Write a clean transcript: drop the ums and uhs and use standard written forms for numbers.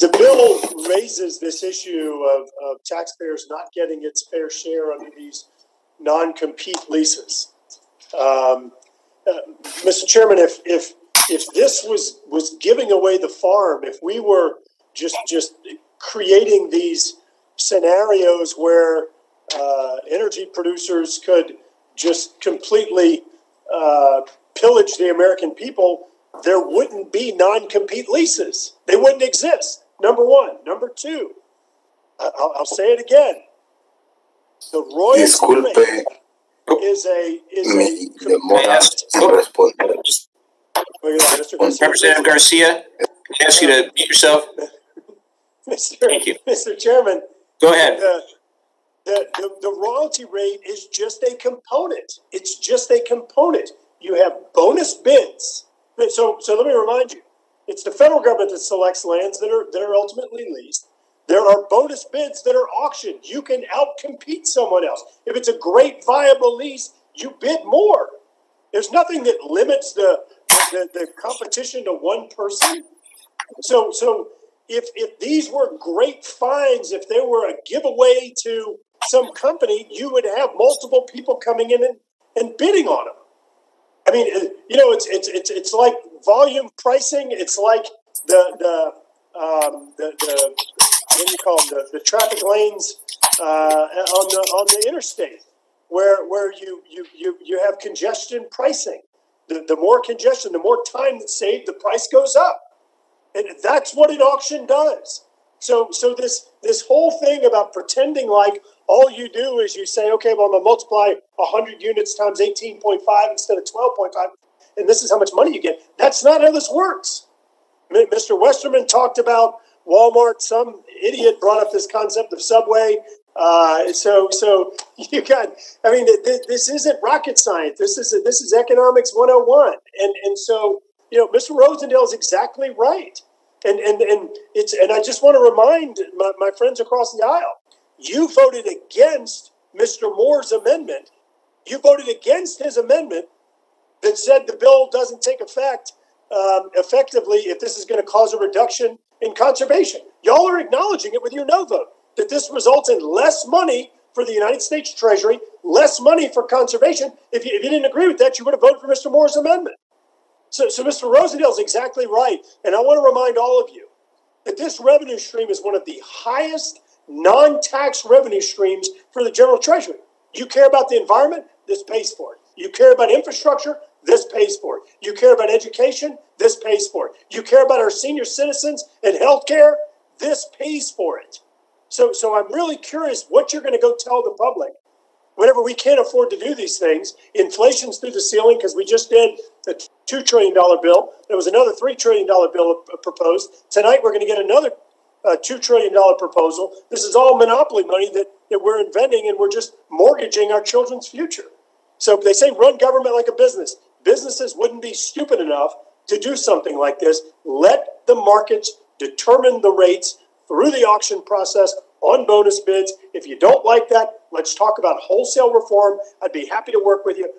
The bill raises this issue of taxpayers not getting its fair share under these non-compete leases. Mr. Chairman, if this was giving away the farm, if we were just creating these scenarios where energy producers could just completely pillage the American people, there wouldn't be non-compete leases. They wouldn't exist, number one. Number two, I'll say it again. The royal Disculpe. Is a Representative Garcia, I ask you to mute yourself. Thank you. Mr. Chairman. Go ahead. The royalty rate is just a component. It's just a component. You have bonus bids. So let me remind you, it's the federal government that selects lands that are ultimately leased. There are bonus bids that are auctioned. You can outcompete someone else. If it's a great viable lease, you bid more. There's nothing that limits the competition to one person. So if these were great finds, if they were a giveaway to some company, you would have multiple people coming in and bidding on them. I mean, you know, it's like volume pricing. It's like the what do you call them? The traffic lanes on the interstate, where you have congestion pricing. The more congestion, the more time that's saved, the price goes up, and that's what an auction does. So this whole thing about pretending like all you do is you say, okay, well, I'm going to multiply 100 units times 18.5 instead of 12.5, and this is how much money you get. That's not how this works. Mr. Westerman talked about Walmart. Some idiot brought up this concept of Subway. So you got, I mean, this isn't rocket science. This is economics 101. And so, you know, Mr. Rosendale is exactly right. And I just want to remind my friends across the aisle, you voted against Mr. Moore's amendment. You voted against his amendment that said the bill doesn't take effect effectively if this is going to cause a reduction in conservation. Y'all are acknowledging it with your no vote, that this results in less money for the United States Treasury, less money for conservation. If you didn't agree with that, you would have voted for Mr. Moore's amendment. So Mr. Rosendale is exactly right. And I want to remind all of you that this revenue stream is one of the highest non-tax revenue streams for the general treasury. You care about the environment, this pays for it. You care about infrastructure, this pays for it. You care about education, this pays for it. You care about our senior citizens and health care, this pays for it. So I'm really curious what you're going to go tell the public whenever we can't afford to do these things. Inflation's through the ceiling because we just did a $2 trillion bill. There was another $3 trillion bill proposed. Tonight we're going to get another $2 trillion proposal. This is all monopoly money that we're inventing, and we're just mortgaging our children's future. So they say run government like a business. Businesses wouldn't be stupid enough to do something like this. Let the markets determine the rates through the auction process on bonus bids. If you don't like that, let's talk about wholesale reform. I'd be happy to work with you.